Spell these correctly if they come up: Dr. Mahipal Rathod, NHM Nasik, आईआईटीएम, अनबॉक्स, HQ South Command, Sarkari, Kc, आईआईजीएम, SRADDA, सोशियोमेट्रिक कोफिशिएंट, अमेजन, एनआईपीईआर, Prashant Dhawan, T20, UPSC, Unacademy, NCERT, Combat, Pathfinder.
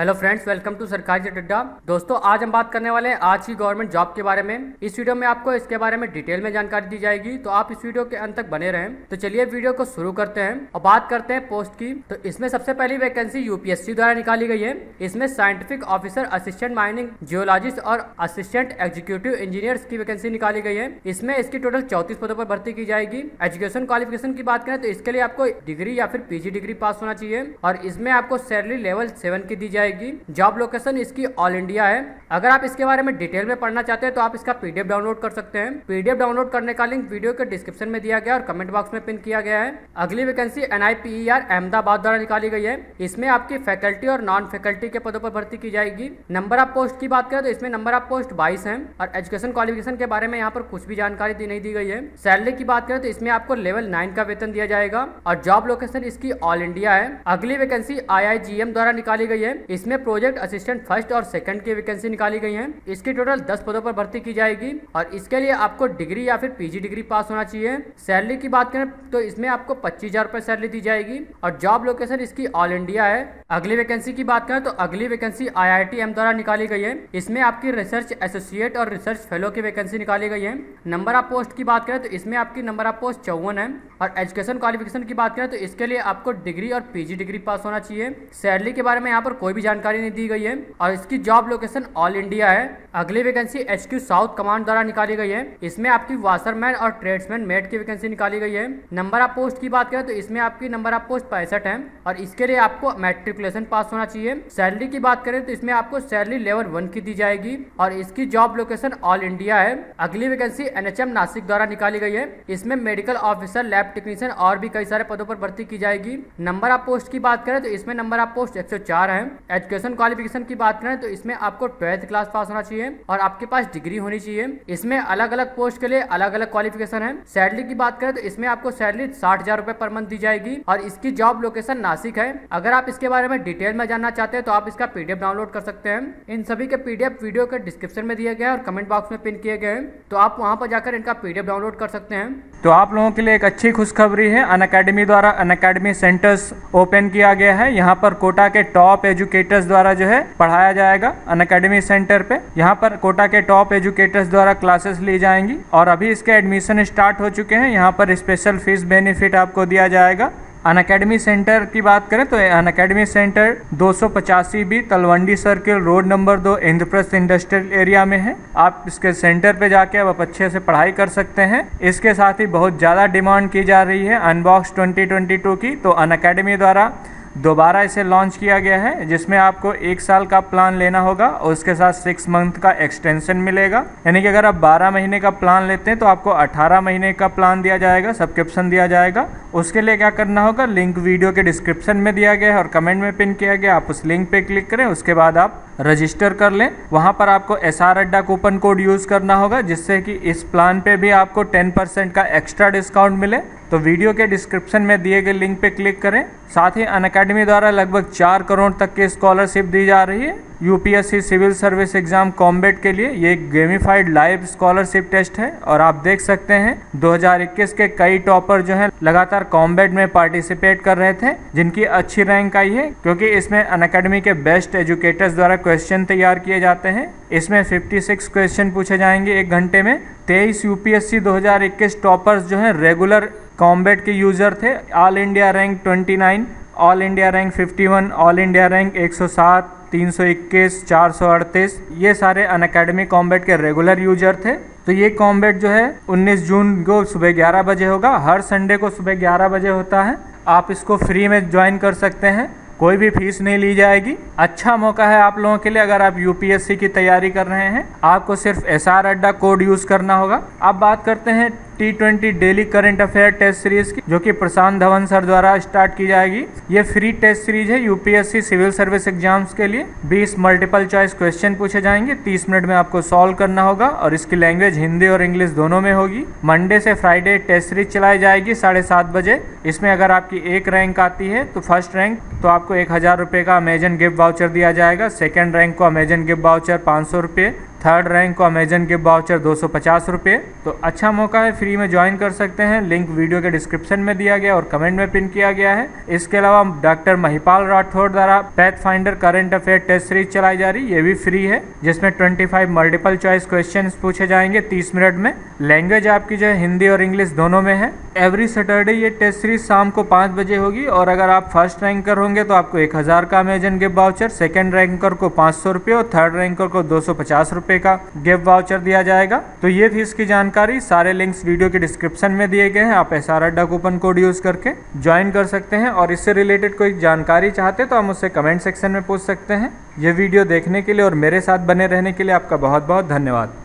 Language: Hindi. हेलो फ्रेंड्स, वेलकम टू सरकारी अड्डा। दोस्तों, आज हम बात करने वाले हैं आज की गवर्नमेंट जॉब के बारे में। इस वीडियो में आपको इसके बारे में डिटेल में जानकारी दी जाएगी, तो आप इस वीडियो के अंत तक बने रहें। तो चलिए वीडियो को शुरू करते हैं और बात करते हैं पोस्ट की। तो इसमें सबसे पहली वैकेंसी यूपीएससी द्वारा निकाली गई है। इसमें scientific officer, assistant mining geologist और असिस्टेंट एग्जीक्यूटिव इंजीनियर्स की वैकेंसी निकाली गई है। इसमें इसकी टोटल 34 पदों पर भर्ती की जाएगी। एजुकेशन क्वालिफिकेशन की बात करें तो इसके लिए आपको डिग्री या फिर पीजी डिग्री पास होना चाहिए और इसमें आपको सैलरी लेवल 7 की दी जाएगी। जॉब लोकेशन इसकी ऑल इंडिया है। अगर आप इसके बारे में डिटेल में पढ़ना चाहते हैं तो आप इसका पीडीएफ डाउनलोड कर सकते हैं। पीडीएफ डाउनलोड करने का लिंक वीडियो के डिस्क्रिप्शन में दिया गया और कमेंट बॉक्स में पिन किया गया है। अगली वैकेंसी एनआईपीईआर अहमदाबाद द्वारा निकाली गई है। इसमें आपकी फैकल्टी और नॉन फैकल्टी के पदों पर भर्ती की जाएगी। नंबर ऑफ पोस्ट की बात करें तो इसमें नंबर ऑफ पोस्ट 22 है और एजुकेशन क्वालिफिकेशन के बारे में यहाँ पर कुछ भी जानकारी नहीं दी गई है। सैलरी की बात करें तो इसमें आपको लेवल 9 का वेतन दिया जाएगा और जॉब लोकेशन इसकी ऑल इंडिया है। अगली वैकेंसी आईआईजीएम द्वारा निकाली गई है। इसमें प्रोजेक्ट असिस्टेंट फर्स्ट और सेकंड की वैकेंसी निकाली गई है। इसकी टोटल 10 पदों पर भर्ती की जाएगी और इसके लिए आपको डिग्री या फिर पीजी डिग्री पास होना चाहिए। सैलरी की बात करें तो इसमें आपको 25,000 रुपए सैलरी दी जाएगी और जॉब लोकेशन इसकी ऑल इंडिया है। अगली वैकेंसी की बात करें तो अगली वैकेंसी आईआईटीएम द्वारा निकाली गई है। इसमें आपकी रिसर्च एसोसिएट और रिसर्च फेलो की वैकेंसी निकाली गई है। नंबर ऑफ पोस्ट की बात करें तो इसमें आपकी नंबर ऑफ पोस्ट 54 है और एजुकेशन क्वालिफिकेशन की बात करें तो इसके लिए आपको डिग्री और पीजी डिग्री पास होना चाहिए। सैलरी के बारे में यहाँ पर कोई भी जानकारी नहीं दी गई है और इसकी जॉब लोकेशन ऑल इंडिया है। अगली वैकेंसी एचक्यू साउथ कमांड द्वारा निकाली गई है। इसमें आपकी वाशरमैन और ट्रेड्समैन मेट की वैकेंसी निकाली गई है। नंबर ऑफ पोस्ट की बात करें तो इसमें आपकी नंबर ऑफ पोस्ट 65 है और इसके लिए आपको मैट्रिकुलेशन पास होना चाहिए। सैलरी की बात करें तो इसमें आपको सैलरी लेवल 1 की दी जाएगी और इसकी जॉब लोकेशन ऑल इंडिया है। अगली वैकेंसी एनएचएम नासिक द्वारा निकाली गई है। इसमें मेडिकल ऑफिसर, लैब टेक्नीशियन और भी कई सारे पदों पर भर्ती की जाएगी। नंबर ऑफ पोस्ट की बात करें तो इसमें नंबर ऑफ पोस्ट 104 है। एजुकेशन क्वालिफिकेशन की बात करें तो इसमें आपको 12th क्लास पास होना चाहिए और आपके पास डिग्री होनी चाहिए। इसमें अलग अलग पोस्ट के लिए अलग अलग क्वालिफिकेशन है। सैलरी की बात करें तो इसमें आपको सैलरी 60,000 रुपए पर मंथ दी जाएगी और इसकी जॉब लोकेशन नासिक है। अगर आप इसके बारे में डिटेल में जानना चाहते हैं तो आप इसका पीडीएफ डाउनलोड कर सकते हैं। इन सभी के पीडीएफ वीडियो के डिस्क्रिप्शन में दिए गए और कमेंट बॉक्स में पिन किए गए हैं, तो आप वहाँ पर जाकर इनका पीडीएफ डाउनलोड कर सकते हैं। तो आप लोगों के लिए एक अच्छी खुशखबरी है। अनअकैडमी द्वारा अनअकैडमी सेंटर्स ओपन किया गया है। यहाँ पर कोटा के टॉप एजुकेटर्स द्वारा जो है पढ़ाया जाएगा। अनअकैडमी सेंटर पे यहाँ पर कोटा के टॉप एजुकेटर्स द्वारा क्लासेस ली जाएंगी और अभी इसके एडमिशन स्टार्ट हो चुके हैं। यहाँ पर स्पेशल फीस बेनिफिट आपको दिया जाएगा। अनअकैडमी सेंटर की बात करें तो Unacademy centre 285B Talwandi circle road number 2 Indraprastha industrial area में है। आप इसके सेंटर पे जाके आप अच्छे से पढ़ाई कर सकते हैं। इसके साथ ही बहुत ज़्यादा डिमांड की जा रही है अनबॉक्स 2022 की, तो अनअकैडमी द्वारा दोबारा इसे लॉन्च किया गया है, जिसमें आपको 1 साल का प्लान लेना होगा और उसके साथ 6 मंथ का एक्सटेंशन मिलेगा। यानी कि अगर आप 12 महीने का प्लान लेते हैं तो आपको 18 महीने का प्लान दिया जाएगा, सब्सक्रिप्शन दिया जाएगा। उसके लिए क्या करना होगा, लिंक वीडियो के डिस्क्रिप्शन में दिया गया है और कमेंट में पिन किया गया, आप उस लिंक पर क्लिक करें। उसके बाद आप रजिस्टर कर लें। वहाँ पर आपको SRADDA कूपन कोड यूज़ करना होगा, जिससे कि इस प्लान पर भी आपको 10% का एक्स्ट्रा डिस्काउंट मिले। तो वीडियो के डिस्क्रिप्शन में दिए गए लिंक पे क्लिक करें। साथ ही अनअकैडमी द्वारा लगभग 4 करोड़ तक की स्कॉलरशिप दी जा रही है UPSC civil service exam combat के लिए। ये एक गेमिफाइड लाइव स्कॉलरशिप टेस्ट है और आप देख सकते हैं 2021 के कई टॉपर जो हैं लगातार कॉम्बैट में पार्टिसिपेट कर रहे थे, जिनकी अच्छी रैंक आई है, क्योंकि इसमें अनअकैडमी के बेस्ट एजुकेटर्स द्वारा क्वेश्चन तैयार किए जाते हैं। इसमें 56 क्वेश्चन पूछे जाएंगे 1 घंटे में। 23 यूपीएससी 2021 टॉपर्स जो हैं रेगुलर कॉम्बैट के यूज़र थे। All India rank 29, all India rank 51, all India rank 107, 321, 438, ये सारे अनअकैडमी कॉम्बैट के रेगुलर यूजर थे। तो ये कॉम्बैट जो है 19 जून को सुबह 11 बजे होगा। हर संडे को सुबह 11 बजे होता है। आप इसको फ्री में ज्वाइन कर सकते हैं, कोई भी फीस नहीं ली जाएगी। अच्छा मौका है आप लोगों के लिए। अगर आप यूपीएससी की तैयारी कर रहे हैं, आपको सिर्फ SRADDA कोड यूज़ करना होगा। अब बात करते हैं T20 daily current affair test series की, जो कि प्रशांत धवन सर द्वारा स्टार्ट की जाएगी। ये फ्री टेस्ट सीरीज है यूपीएससी सिविल सर्विस एग्जाम्स के लिए। 20 मल्टीपल चॉइस क्वेश्चन पूछे जाएंगे, 30 मिनट में आपको सॉल्व करना होगा और इसकी लैंग्वेज हिंदी और इंग्लिश दोनों में होगी। मंडे से फ्राइडे टेस्ट सीरीज चलाई जाएगी 7:30 बजे। इसमें अगर आपकी 1 रैंक आती है तो फर्स्ट रैंक तो आपको 1,000 रुपये का अमेजन गिफ्ट वाउचर दिया जाएगा। सेकेंड रैंक को अमेजन गिफ्ट वाउचर 500 रुपये थर्ड रैंक को अमेजन के वाउचर 250 रुपये। तो अच्छा मौका है, फ्री में ज्वाइन कर सकते हैं। लिंक वीडियो के डिस्क्रिप्शन में दिया गया और कमेंट में पिन किया गया है। इसके अलावा डॉक्टर महिपाल राठौड़ द्वारा path finder current affair test series चलाई जा रही, ये भी फ्री है, जिसमें 25 मल्टीपल चॉइस क्वेश्चन पूछे जाएंगे 30 मिनट में। लैंग्वेज आपकी जो है हिंदी और इंग्लिश दोनों में है। एवरी सैटरडे ये टेस्ट सीरीज शाम को 5 बजे होगी और अगर आप फर्स्ट रैंकर होंगे तो आपको 1000 का अमेजन gift voucher, second ranker को 500 रुपये और थर्ड रैंकर को 250 रुपये का गिफ्ट वाउचर दिया जाएगा। तो ये थी इसकी जानकारी। सारे लिंक्स वीडियो के डिस्क्रिप्शन में दिए गए हैं, आप एसआरएड्डा कूपन कोड यूज करके ज्वाइन कर सकते हैं। और इससे रिलेटेड कोई जानकारी चाहते तो आप मुझसे कमेंट सेक्शन में पूछ सकते हैं। ये वीडियो देखने के लिए और मेरे साथ बने रहने के लिए आपका बहुत बहुत धन्यवाद।